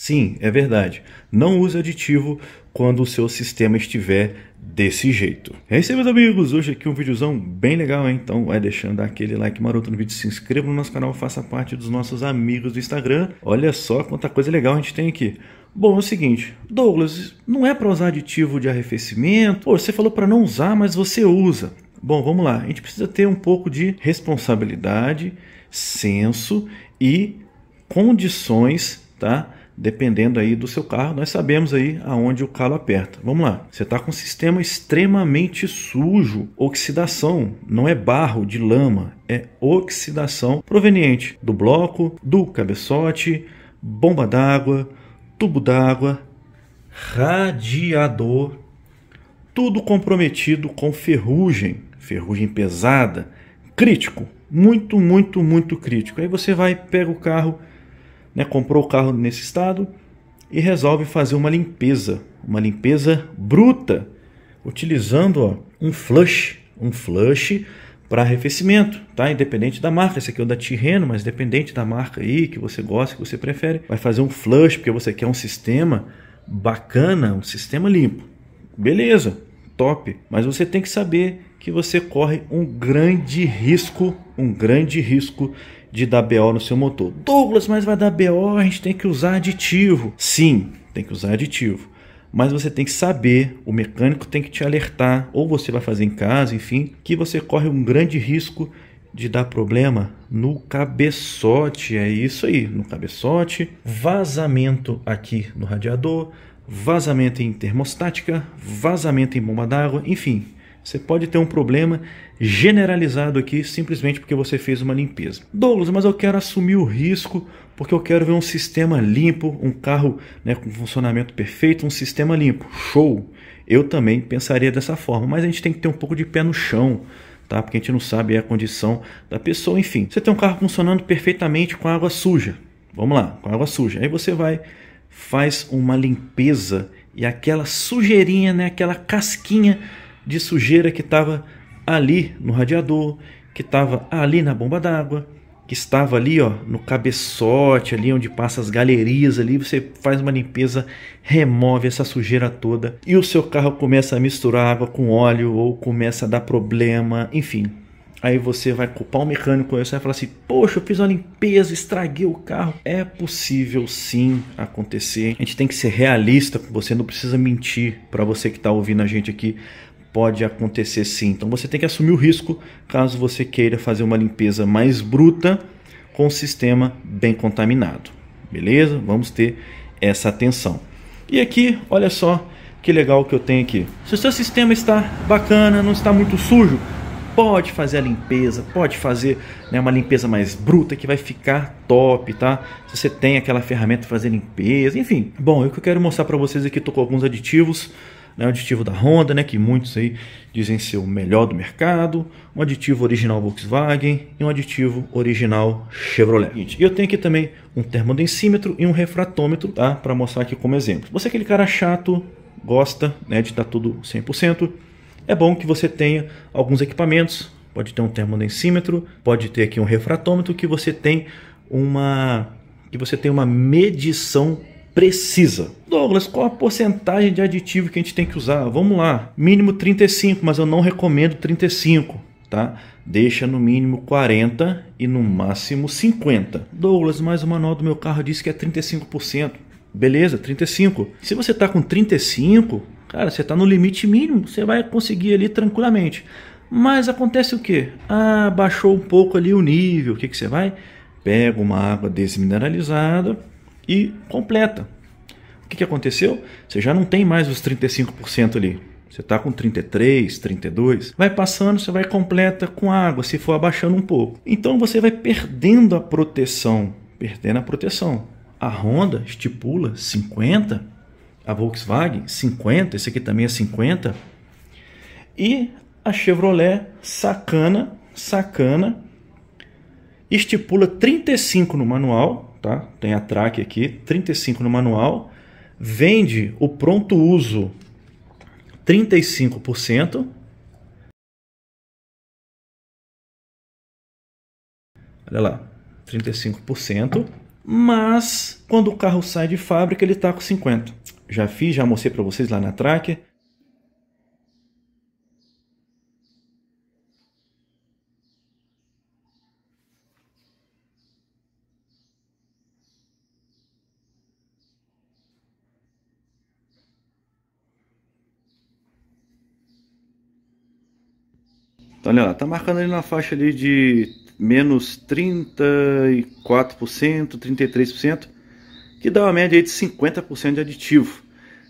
Sim, é verdade. Não use aditivo quando o seu sistema estiver desse jeito. É isso aí, meus amigos. Hoje aqui um videozão bem legal, hein? Então vai deixando aquele like maroto no vídeo, se inscreva no nosso canal, faça parte dos nossos amigos do Instagram. Olha só quanta coisa legal a gente tem aqui. Bom, é o seguinte, Douglas, não é para usar aditivo de arrefecimento? Pô, você falou para não usar, mas você usa. Bom, vamos lá. A gente precisa ter um pouco de responsabilidade, senso e condições, tá? Dependendo aí do seu carro, nós sabemos aí aonde o calo aperta. Vamos lá, você está com um sistema extremamente sujo, oxidação, não é barro de lama, é oxidação proveniente do bloco, do cabeçote, bomba d'água, tubo d'água, radiador, tudo comprometido com ferrugem, ferrugem pesada, crítico, muito crítico. Aí você vai, pega o carro, né, comprou o carro nesse estado e resolve fazer uma limpeza bruta, utilizando ó, um flush para arrefecimento, tá? Independente da marca, esse aqui é o da Tirreno, mas dependente da marca aí que você gosta, que você prefere, vai fazer um flush porque você quer um sistema bacana, um sistema limpo. Beleza, top, mas você tem que saber que você corre um grande risco de dar BO no seu motor. Douglas, mas vai dar BO, a gente tem que usar aditivo. Sim, tem que usar aditivo, mas você tem que saber, o mecânico tem que te alertar, ou você vai fazer em casa, enfim, que você corre um grande risco de dar problema no cabeçote, é isso aí, no cabeçote, vazamento aqui no radiador, vazamento em termostática, vazamento em bomba d'água, enfim. Você pode ter um problema generalizado aqui simplesmente porque você fez uma limpeza. Douglas, mas eu quero assumir o risco porque eu quero ver um sistema limpo, um carro né, com funcionamento perfeito, um sistema limpo. Show! Eu também pensaria dessa forma, mas a gente tem que ter um pouco de pé no chão, tá? Porque a gente não sabe a condição da pessoa. Enfim, você tem um carro funcionando perfeitamente com água suja. Vamos lá, com água suja. Aí você vai, faz uma limpeza e aquela sujeirinha, né, aquela casquinha de sujeira que estava ali no radiador, que estava ali na bomba d'água, que estava ali ó, no cabeçote, ali onde passa as galerias, ali você faz uma limpeza, remove essa sujeira toda e o seu carro começa a misturar água com óleo ou começa a dar problema, enfim. Aí você vai culpar o mecânico, aí você vai falar assim, poxa, eu fiz uma limpeza, estraguei o carro. É possível sim acontecer, a gente tem que ser realista, você não precisa mentir para você que está ouvindo a gente aqui. Pode acontecer sim, então você tem que assumir o risco caso você queira fazer uma limpeza mais bruta com o sistema bem contaminado, beleza? Vamos ter essa atenção. E aqui, olha só que legal que eu tenho aqui. Se o seu sistema está bacana, não está muito sujo, pode fazer a limpeza, pode fazer né, uma limpeza mais bruta que vai ficar top, tá? Se você tem aquela ferramenta para fazer limpeza, enfim. Bom, o que eu quero mostrar para vocês aqui, tô com alguns aditivos. Né, um aditivo da Honda, né, que muitos aí dizem ser o melhor do mercado, um aditivo original Volkswagen e um aditivo original Chevrolet. E eu tenho aqui também um termodensímetro e um refratômetro, tá, para mostrar aqui como exemplo. Você é aquele cara chato, gosta né, de estar tudo 100%, é bom que você tenha alguns equipamentos, pode ter um termodensímetro, pode ter aqui um refratômetro, que você tem uma medição precisa. Douglas, qual a porcentagem de aditivo que a gente tem que usar? Vamos lá, mínimo 35, mas eu não recomendo 35, tá? Deixa no mínimo 40 e no máximo 50. Douglas, mas o manual do meu carro diz que é 35%. Beleza, 35. Se você tá com 35, cara, você tá no limite mínimo, você vai conseguir ali tranquilamente. Mas acontece o que? Ah, baixou um pouco ali o nível, o que que você vai? Pega uma água desmineralizada e completa. O que aconteceu? Você já não tem mais os 35% ali. Você está com 33, 32. Vai passando, você vai completa com água, se for abaixando um pouco. Então você vai perdendo a proteção. Perdendo a proteção. A Honda estipula 50. A Volkswagen 50. Esse aqui também é 50. E a Chevrolet sacana. Estipula 35 no manual. Tá? Tem a track aqui, 35 no manual, vende o pronto uso 35%, olha lá, 35%, mas quando o carro sai de fábrica ele está com 50. Já mostrei para vocês lá na tracker. Então, olha lá, tá marcando ali na faixa ali de menos 34%, 33%, que dá uma média aí de 50% de aditivo.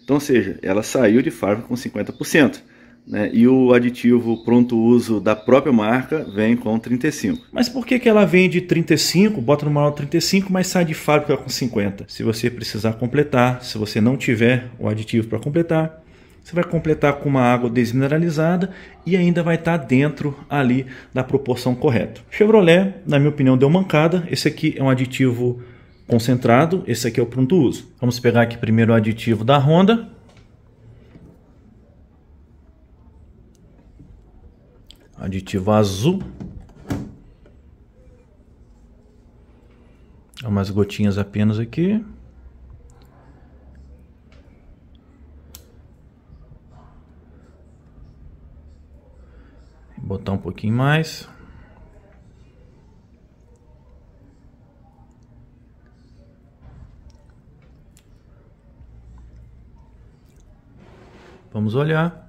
Então, ou seja, ela saiu de fábrica com 50%, né? E o aditivo pronto uso da própria marca vem com 35%. Mas por que que ela vem de 35%, bota no manual 35%, mas sai de fábrica com 50%? Se você precisar completar, se você não tiver o aditivo para completar, você vai completar com uma água desmineralizada e ainda vai estar dentro ali da proporção correta. Chevrolet, na minha opinião, deu mancada. Esse aqui é um aditivo concentrado, esse aqui é o pronto uso. Vamos pegar aqui primeiro o aditivo da Honda. Aditivo azul. Umas gotinhas apenas aqui. Botar um pouquinho mais. Vamos olhar.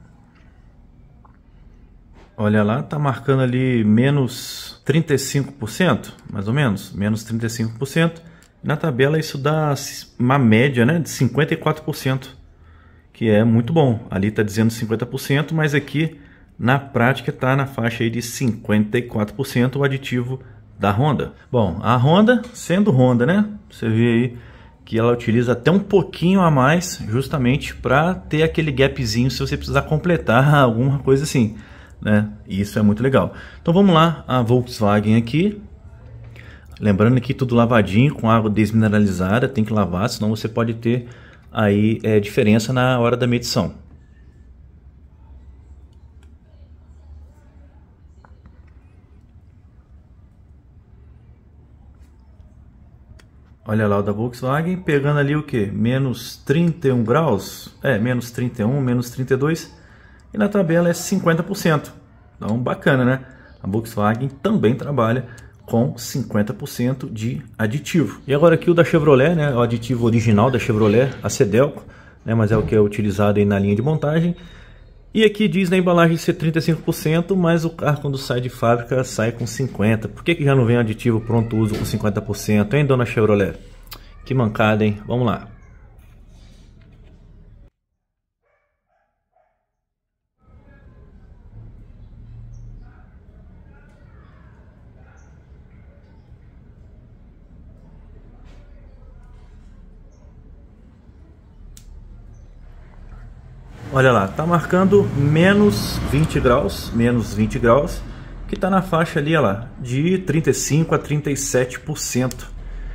Olha lá, tá marcando ali menos 35%, mais ou menos, menos 35%. Na tabela isso dá uma média, né, de 54%, que é muito bom. Ali tá dizendo 50%, mas aqui na prática está na faixa aí de 54% o aditivo da Honda. Bom, a Honda, sendo Honda, né? Você vê aí que ela utiliza até um pouquinho a mais justamente para ter aquele gapzinho se você precisar completar alguma coisa assim, né? E isso é muito legal. Então vamos lá, a Volkswagen aqui. Lembrando que tudo lavadinho, com água desmineralizada, tem que lavar, senão você pode ter aí diferença na hora da medição. Olha lá o da Volkswagen, pegando ali o que? Menos 31 graus, menos 31, menos 32, e na tabela é 50%, então bacana, né? A Volkswagen também trabalha com 50% de aditivo. E agora aqui o da Chevrolet, né? O aditivo original da Chevrolet, a Cedelco, né? Mas é o que é utilizado aí na linha de montagem. E aqui diz na embalagem ser 35%, mas o carro quando sai de fábrica sai com 50%. Por que que já não vem aditivo pronto uso com 50%, hein, dona Chevrolet? Que mancada, hein? Vamos lá. Olha lá, tá marcando menos 20 graus, menos 20 graus, que tá na faixa ali, olha lá, de 35 a 37%.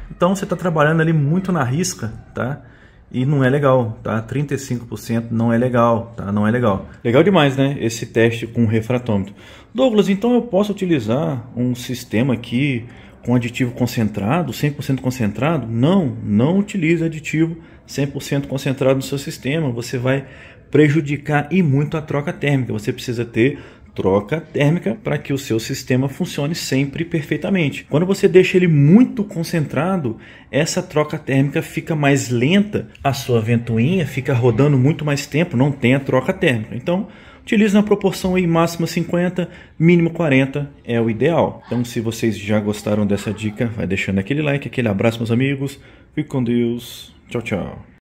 Então você tá trabalhando ali muito na risca, tá? E não é legal, tá? 35% não é legal, tá? Não é legal. Legal demais, né? Esse teste com refratômetro. Douglas, então eu posso utilizar um sistema aqui com aditivo concentrado, 100% concentrado? Não, não utilize aditivo 100% concentrado no seu sistema, você vai prejudicar e muito a troca térmica. Você precisa ter troca térmica para que o seu sistema funcione sempre perfeitamente. Quando você deixa ele muito concentrado, essa troca térmica fica mais lenta, a sua ventoinha fica rodando muito mais tempo, não tem a troca térmica. Então, utilize na proporção aí, máxima 50, mínimo 40 é o ideal. Então, se vocês já gostaram dessa dica, vai deixando aquele like, aquele abraço, meus amigos. Fique com Deus. Tchau, tchau.